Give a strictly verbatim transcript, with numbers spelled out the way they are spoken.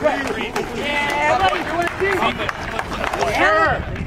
Reed. Yeah, buddy, you want to see? Sure.